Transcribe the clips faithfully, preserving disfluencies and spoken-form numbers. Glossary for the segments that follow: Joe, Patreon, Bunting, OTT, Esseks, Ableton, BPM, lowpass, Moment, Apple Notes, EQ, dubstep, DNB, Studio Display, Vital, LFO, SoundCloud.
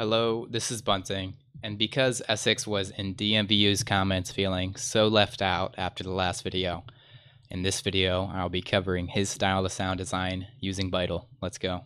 Hello, this is Bunting, and because Esseks was in D N B's comments feeling so left out after the last video, in this video I'll be covering his style of sound design using Vital. Let's go.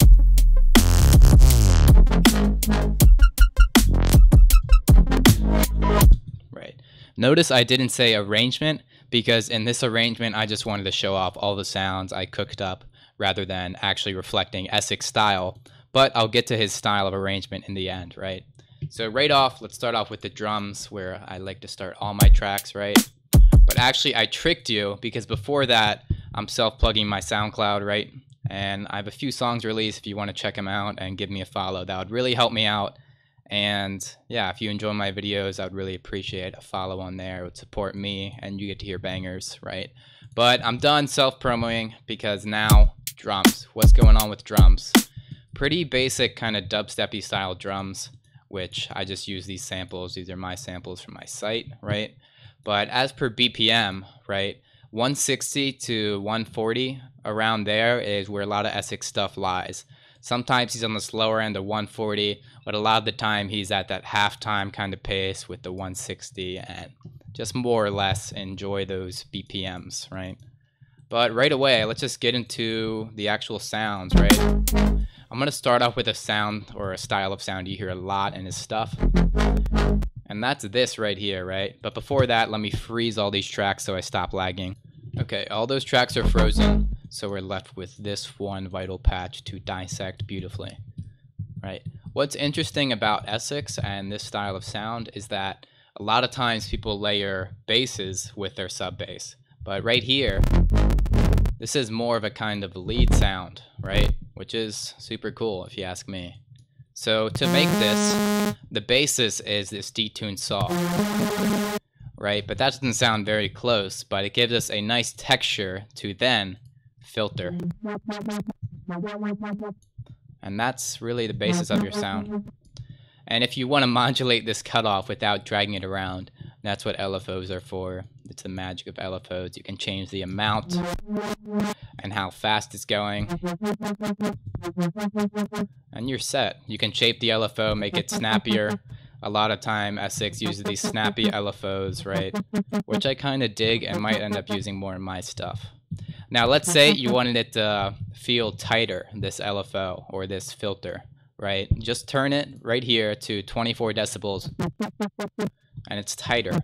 Right. Notice I didn't say arrangement, because in this arrangement I just wanted to show off all the sounds I cooked up rather than actually reflecting Esseks' style. But I'll get to his style of arrangement in the end, right? So right off, let's start off with the drums, where I like to start all my tracks, right? But actually, I tricked you, because before that, I'm self-plugging my SoundCloud, right? And I have a few songs released if you want to check them out and give me a follow. That would really help me out. And yeah, if you enjoy my videos, I would really appreciate a follow on there. It would support me, and you get to hear bangers, right? But I'm done self-promoting, because now, drums. What's going on with drums? Pretty basic kind of dubstep-y style drums, which I just use these samples. These are my samples from my site, right? But as per B P M, right, one sixty to one forty, around there is where a lot of Esseks stuff lies. Sometimes he's on the slower end of one forty, but a lot of the time he's at that halftime kind of pace with the one sixty, and just more or less enjoy those B P Ms, right? But right away, let's just get into the actual sounds, right? I'm going to start off with a sound or a style of sound you hear a lot in his stuff. And that's this right here, right? But before that, let me freeze all these tracks so I stop lagging. Okay, all those tracks are frozen, so we're left with this one Vital patch to dissect beautifully, right? What's interesting about Esseks and this style of sound is that a lot of times people layer basses with their sub bass. But right here, this is more of a kind of lead sound, right? Which is super cool if you ask me. So to make this, the basis is this detuned saw, right? But that doesn't sound very close, but it gives us a nice texture to then filter. And that's really the basis of your sound. And if you want to modulate this cutoff without dragging it around, that's what L F Os are for. It's the magic of L F Os. You can change the amount and how fast it's going. And you're set. You can shape the L F O, make it snappier. A lot of time Esseks uses these snappy L F Os, right? Which I kind of dig and might end up using more in my stuff. Now let's say you wanted it to feel tighter, this L F O or this filter, right? Just turn it right here to twenty-four decibels. And it's tighter,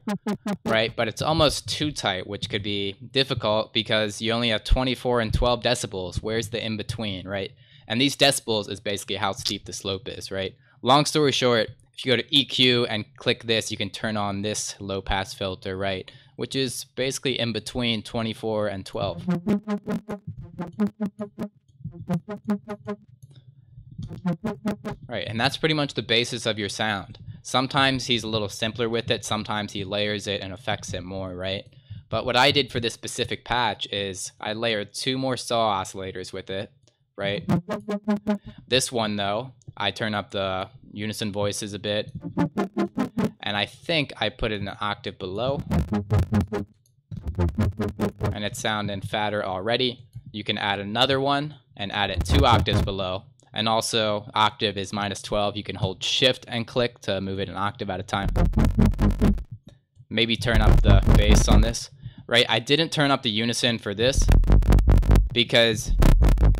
right? But it's almost too tight, which could be difficult because you only have twenty-four and twelve decibels. Where's the in-between, right? And these decibels is basically how steep the slope is, right? Long story short, if you go to E Q and click this, you can turn on this low-pass filter, right? Which is basically in between twenty-four and twelve. Right, and that's pretty much the basis of your sound. Sometimes he's a little simpler with it, sometimes he layers it and affects it more, right? But what I did for this specific patch is I layered two more saw oscillators with it, right? This one though, I turn up the unison voices a bit, and I think I put it an octave below, and it's sounding fatter already. You can add another one and add it two octaves below. And also, octave is minus twelve. You can hold shift and click to move it an octave at a time. Maybe turn up the bass on this, right? I didn't turn up the unison for this because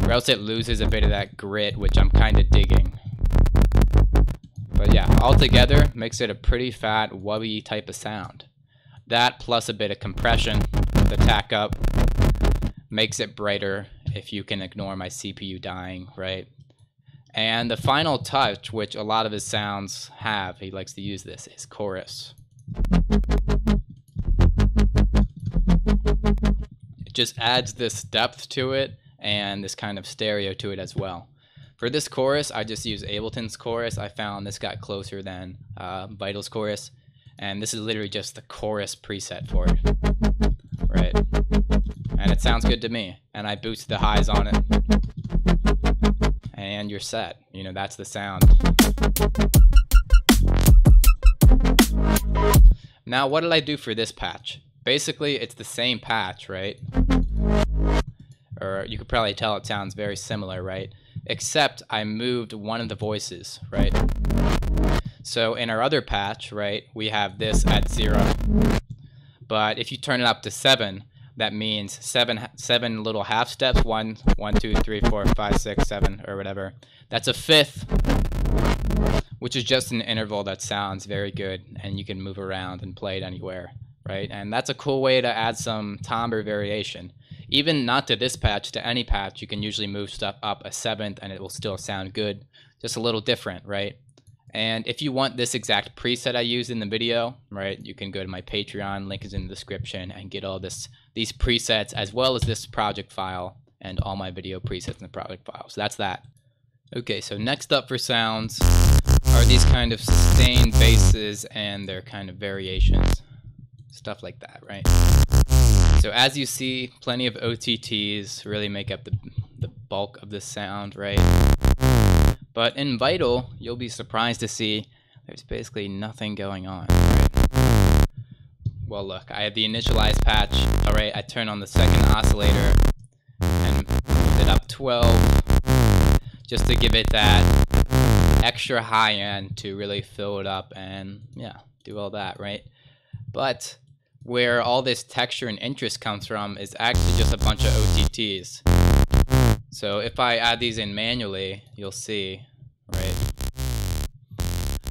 or else it loses a bit of that grit, which I'm kind of digging. But yeah, all together makes it a pretty fat, wubby type of sound. That plus a bit of compression with the tack up makes it brighter if you can ignore my C P U dying, right? And the final touch, which a lot of his sounds have, he likes to use this, is chorus. It just adds this depth to it and this kind of stereo to it as well. For this chorus, I just use Ableton's chorus. I found this got closer than uh, Vital's chorus. And this is literally just the chorus preset for it, right? And it sounds good to me. And I boost the highs on it. And you're set. You know, that's the sound. Now, what did I do for this patch? Basically, it's the same patch, right? Or you could probably tell it sounds very similar, right? Except I moved one of the voices, right? So in our other patch, right, we have this at zero. But if you turn it up to seven, that means seven, seven little half steps, one, one, two, three, four, five, six, seven, or whatever. That's a fifth, which is just an interval that sounds very good, and you can move around and play it anywhere, right? And that's a cool way to add some timbre variation. Even not to this patch, to any patch, you can usually move stuff up a seventh and it will still sound good, just a little different, right? And if you want this exact preset I used in the video, right, you can go to my Patreon, link is in the description, and get all this these presets as well as this project file and all my video presets in the project file. So that's that. Okay, so next up for sounds are these kind of sustained basses and their kind of variations, stuff like that, right? So as you see, plenty of O T Ts really make up the, the bulk of the sound, right? But in Vital, you'll be surprised to see there's basically nothing going on, right? Well, look, I have the initialized patch, all right, I turn on the second oscillator and move it up twelve just to give it that extra high end to really fill it up and, yeah, do all that, right? But where all this texture and interest comes from is actually just a bunch of O T Ts. So if I add these in manually, you'll see, right?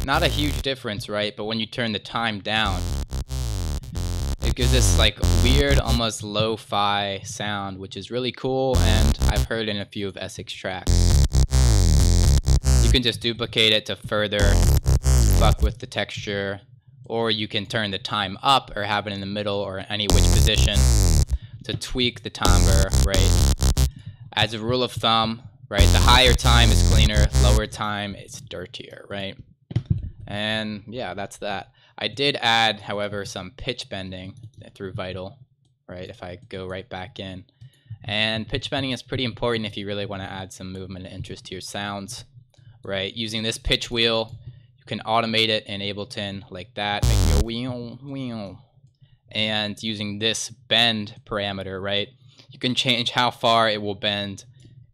Not a huge difference, right? But when you turn the time down, it gives this like weird, almost lo-fi sound, which is really cool, and I've heard in a few of Esseks tracks. You can just duplicate it to further fuck with the texture, or you can turn the time up or have it in the middle or any which position to tweak the timbre, right? As a rule of thumb, right, the higher time is cleaner, lower time is dirtier, right? And yeah, that's that. I did add, however, some pitch bending through Vital, right, if I go right back in. And pitch bending is pretty important if you really want to add some movement and interest to your sounds, right? Using this pitch wheel, can automate it in Ableton like that, make a wheel, wheel. And using this bend parameter, right, you can change how far it will bend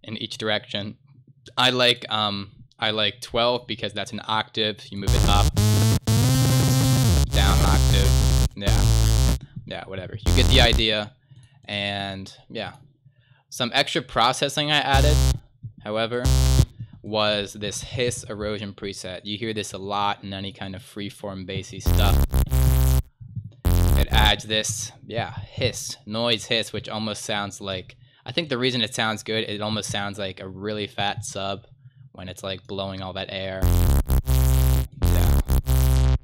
in each direction. I like um I like twelve because that's an octave. You move it up, down octave, yeah, yeah, whatever. You get the idea, and yeah, some extra processing I added, however, was this hiss erosion preset. You hear this a lot in any kind of freeform bassy stuff. It adds this, yeah, hiss, noise hiss, which almost sounds like, I think the reason it sounds good, it almost sounds like a really fat sub when it's like blowing all that air. Yeah.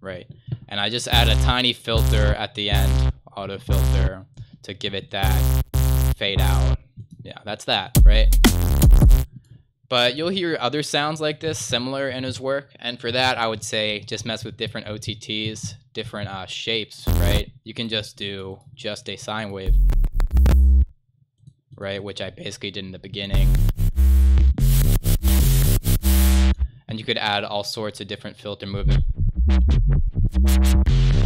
Right. And I just add a tiny filter at the end, auto filter, to give it that fade out. Yeah, that's that, right? But you'll hear other sounds like this, similar in his work. And for that, I would say just mess with different O T Ts, different uh, shapes, right? You can just do just a sine wave, right? Which I basically did in the beginning. And you could add all sorts of different filter movement,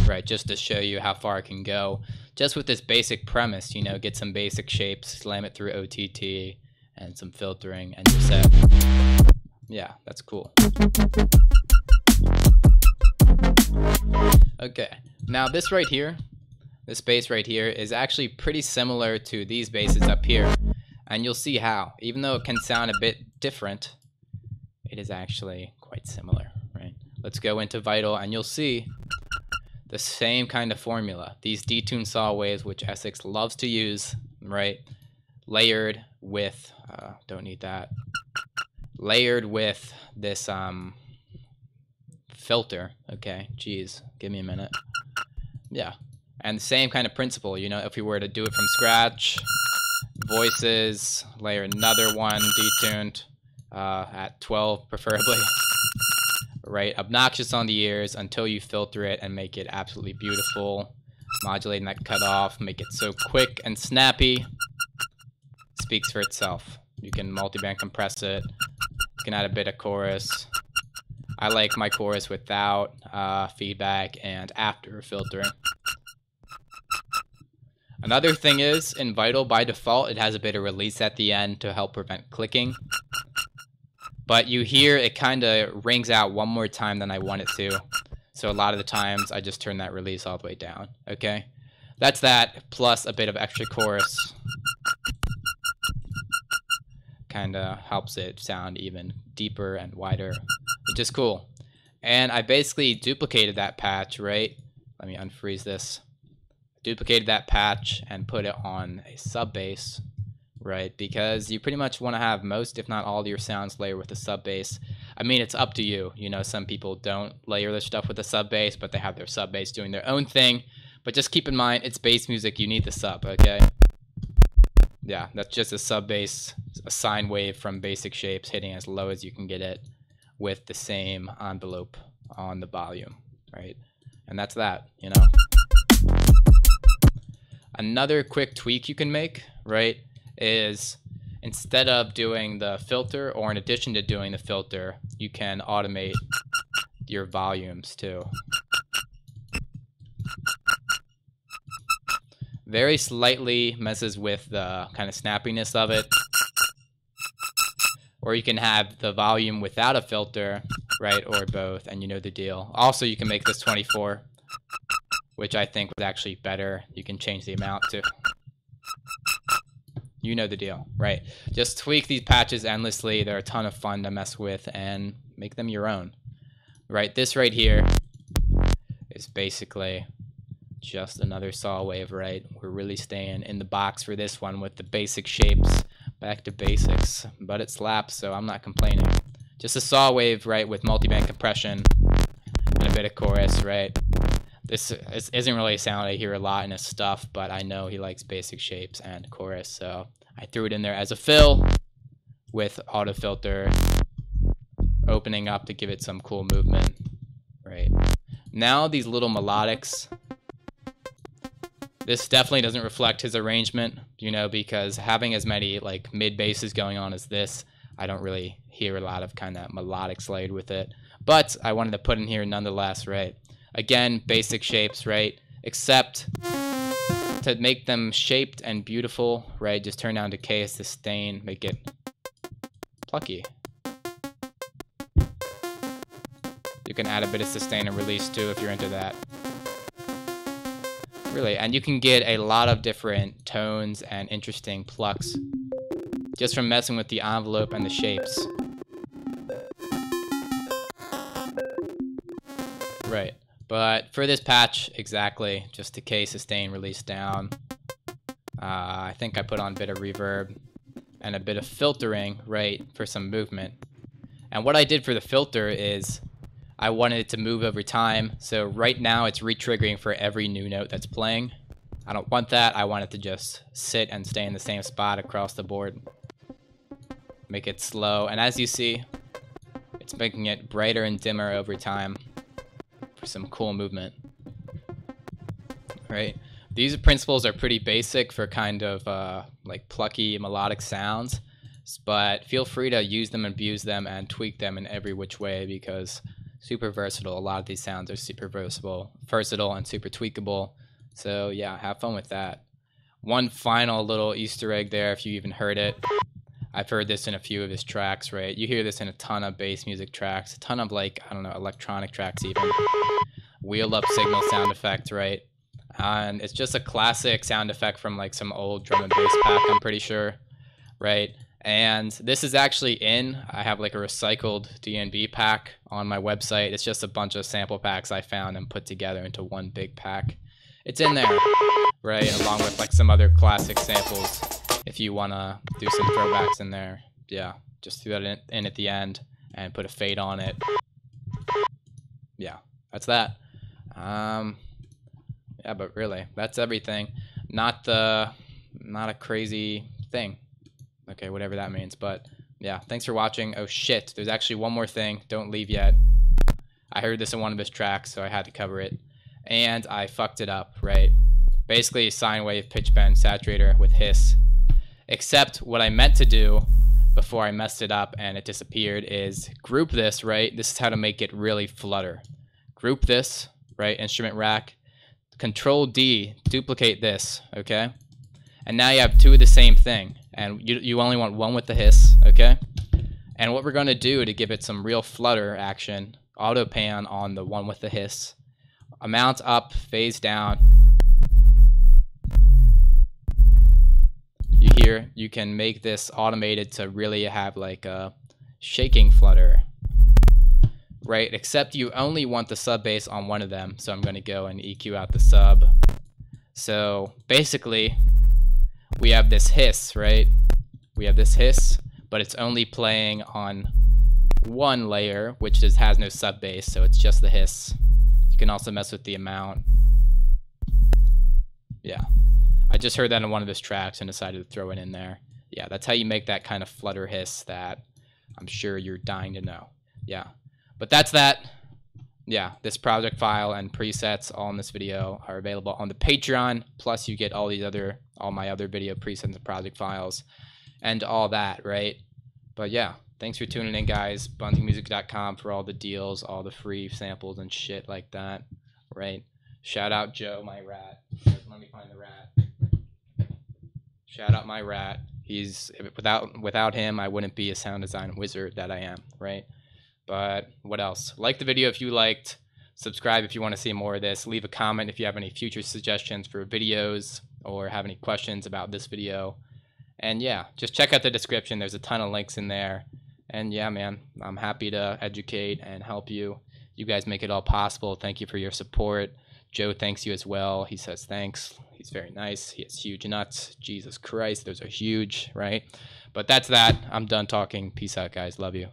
right? Just to show you how far it can go. Just with this basic premise, you know, get some basic shapes, slam it through O T T, and some filtering, and you're set. Yeah, that's cool. Okay, now this right here, this bass right here is actually pretty similar to these basses up here, and you'll see how. Even though it can sound a bit different, it is actually quite similar, right? Let's go into Vital, and you'll see the same kind of formula. These detuned saw waves, which Esseks loves to use, right? Layered with, uh, don't need that, layered with this um, filter, okay, geez, give me a minute, yeah, and the same kind of principle, you know, if we were to do it from scratch, voices, layer another one, detuned, uh, at twelve preferably, right, obnoxious on the ears until you filter it and make it absolutely beautiful, modulating that cutoff, make it so quick and snappy, speaks for itself. You can multiband compress it. You can add a bit of chorus. I like my chorus without uh, feedback and after filtering. Another thing is, in Vital by default, it has a bit of release at the end to help prevent clicking. But you hear it kind of rings out one more time than I want it to. So a lot of the times I just turn that release all the way down. Okay, that's that plus a bit of extra chorus. Kind of helps it sound even deeper and wider, which is cool. And I basically duplicated that patch, right? Let me unfreeze this. Duplicated that patch and put it on a sub bass, right? Because you pretty much want to have most, if not all, of your sounds layer with a sub bass. I mean, it's up to you. You know, some people don't layer their stuff with a sub bass, but they have their sub bass doing their own thing. But just keep in mind, it's bass music. You need the sub, okay? Yeah, that's just a sub bass, a sine wave from Basic Shapes hitting as low as you can get it with the same envelope on the volume, right? And that's that, you know? Another quick tweak you can make, right, is instead of doing the filter, or in addition to doing the filter, you can automate your volumes too. Very slightly messes with the kind of snappiness of it. Or you can have the volume without a filter, right, or both, and you know the deal. Also, you can make this twenty-four, which I think was actually better. You can change the amount too. You know the deal, right? Just tweak these patches endlessly. They're a ton of fun to mess with and make them your own, right? This right here is basically just another saw wave, right? We're really staying in the box for this one with the Basic Shapes, back to basics, but it slaps, so I'm not complaining. Just a saw wave, right, with multiband compression and a bit of chorus, right? This isn't really a sound I hear a lot in his stuff, but I know he likes Basic Shapes and chorus, so I threw it in there as a fill with auto filter, opening up to give it some cool movement, right? Now these little melodics. This definitely doesn't reflect his arrangement, you know, because having as many like mid basses going on as this, I don't really hear a lot of kind of melodics layered with it. But I wanted to put in here nonetheless, right? Again, Basic Shapes, right? Except to make them shaped and beautiful, right? Just turn down decay as sustain, make it plucky. You can add a bit of sustain and release too if you're into that. Really, and you can get a lot of different tones and interesting plucks just from messing with the envelope and the shapes. Right, but for this patch, exactly, just decay, sustain, release down. Uh, I think I put on a bit of reverb and a bit of filtering, right, for some movement. And what I did for the filter is I wanted it to move over time, so right now it's re-triggering for every new note that's playing. I don't want that. I want it to just sit and stay in the same spot across the board. Make it slow, and as you see, it's making it brighter and dimmer over time for some cool movement. Right? These principles are pretty basic for kind of uh, like plucky melodic sounds, but feel free to use them, abuse them, and tweak them in every which way because super versatile. A lot of these sounds are super versatile, versatile and super tweakable. So yeah, have fun with that. One final little Easter egg there, if you even heard it. I've heard this in a few of his tracks, right? You hear this in a ton of bass music tracks, a ton of like, I don't know, electronic tracks even. Wheel up signal sound effect, right? And it's just a classic sound effect from like some old drum and bass pack, I'm pretty sure, right? And this is actually in, I have like a recycled D N B pack on my website. It's just a bunch of sample packs I found and put together into one big pack. It's in there, right? Along with like some other classic samples. If you wanna do some throwbacks in there, yeah, just throw that in, in at the end and put a fade on it. Yeah, that's that. Um, yeah, but really, that's everything. Not the, not a crazy thing. Okay, whatever that means, but yeah, thanks for watching. Oh shit, there's actually one more thing. Don't leave yet. I heard this in one of his tracks, so I had to cover it. And I fucked it up, right? Basically, sine wave, pitch bend, saturator with hiss. Except what I meant to do before I messed it up and it disappeared is group this, right? This is how to make it really flutter. Group this, right? Instrument rack. Control D, duplicate this, okay? And now you have two of the same thing. And you, you only want one with the hiss, okay? And what we're going to do to give it some real flutter action, auto pan on the one with the hiss, amount up, phase down. You hear, you can make this automated to really have like a shaking flutter, right? Except you only want the sub bass on one of them. So I'm going to go and E Q out the sub. So basically we have this hiss, right? We have this hiss, but it's only playing on one layer, which is, has no sub bass, so it's just the hiss. You can also mess with the amount. Yeah, I just heard that in one of his tracks and decided to throw it in there. Yeah, that's how you make that kind of flutter hiss that I'm sure you're dying to know. Yeah, but that's that. Yeah, this project file and presets all in this video are available on the Patreon. Plus, you get all these other, all my other video presets and project files and all that, right? But yeah, thanks for tuning in, guys. bunting music dot com for all the deals, all the free samples and shit like that, right? Shout out Joe, my rat. Let me find the rat. Shout out my rat. He's, without without him, I wouldn't be a sound design wizard that I am, right? But what else? Like the video if you liked. Subscribe if you want to see more of this. Leave a comment if you have any future suggestions for videos or have any questions about this video. And yeah, just check out the description. There's a ton of links in there. And yeah, man, I'm happy to educate and help you. You guys make it all possible. Thank you for your support. Joe thanks you as well. He says thanks. He's very nice. He has huge nuts. Jesus Christ, those are huge, right? But that's that. I'm done talking. Peace out, guys. Love you.